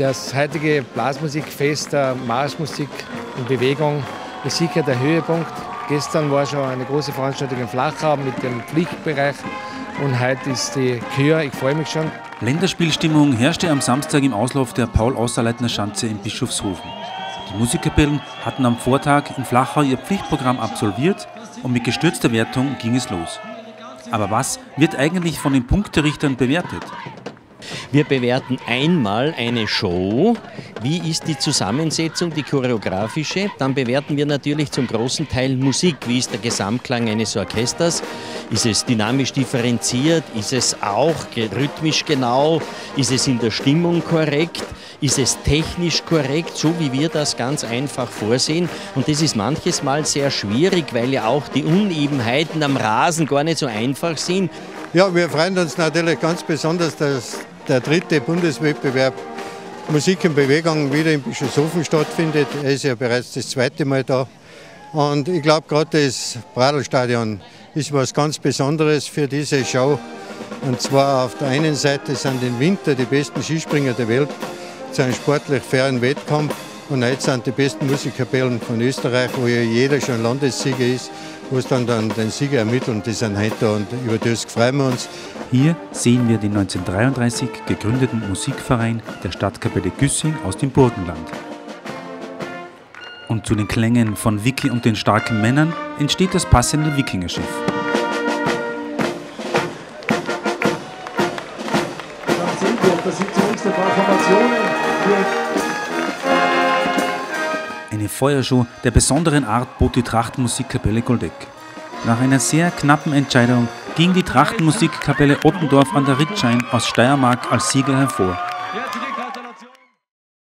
Das heutige Blasmusikfest der Marschmusik in Bewegung ist sicher der Höhepunkt. Gestern war schon eine große Veranstaltung in Flachau mit dem Pflichtbereich und heute ist die Kür, ich freue mich schon. Länderspielstimmung herrschte am Samstag im Auslauf der Paul-Ausserleitner-Schanze in Bischofshofen. Die Musikkapellen hatten am Vortag in Flachau ihr Pflichtprogramm absolviert und mit gestürzter Wertung ging es los. Aber was wird eigentlich von den Punkterichtern bewertet? Wir bewerten einmal eine Show, wie ist die Zusammensetzung, die choreografische. Dann bewerten wir natürlich zum großen Teil Musik, wie ist der Gesamtklang eines Orchesters, ist es dynamisch differenziert, ist es auch rhythmisch genau, ist es in der Stimmung korrekt, ist es technisch korrekt, so wie wir das ganz einfach vorsehen. Und das ist manches Mal sehr schwierig, weil ja auch die Unebenheiten am Rasen gar nicht so einfach sind. Ja, wir freuen uns natürlich ganz besonders, dass der dritte Bundeswettbewerb Musik in Bewegung wieder in Bischofshofen stattfindet. Er ist ja bereits das zweite Mal da. Und ich glaube, gerade das Pradlstadion ist was ganz Besonderes für diese Show. Und zwar auf der einen Seite sind im Winter die besten Skispringer der Welt zu einem sportlich fairen Wettkampf. Und jetzt sind die besten Musikkapellen von Österreich, wo ja jeder schon Landessieger ist, wo es dann den Sieger ermitteln, die sind heute da und über das freuen wir uns. Hier sehen wir den 1933 gegründeten Musikverein der Stadtkapelle Güssing aus dem Burgenland. Und zu den Klängen von Wiki und den starken Männern entsteht das passende Wikingerschiff. Dann sind wir, das sind zunächst ein paar Formationen. Eine Feuershow der besonderen Art bot die Trachtenmusikkapelle Goldegg. Nach einer sehr knappen Entscheidung ging die Trachtenmusikkapelle Ottendorf an der Ritschein aus Steiermark als Sieger hervor.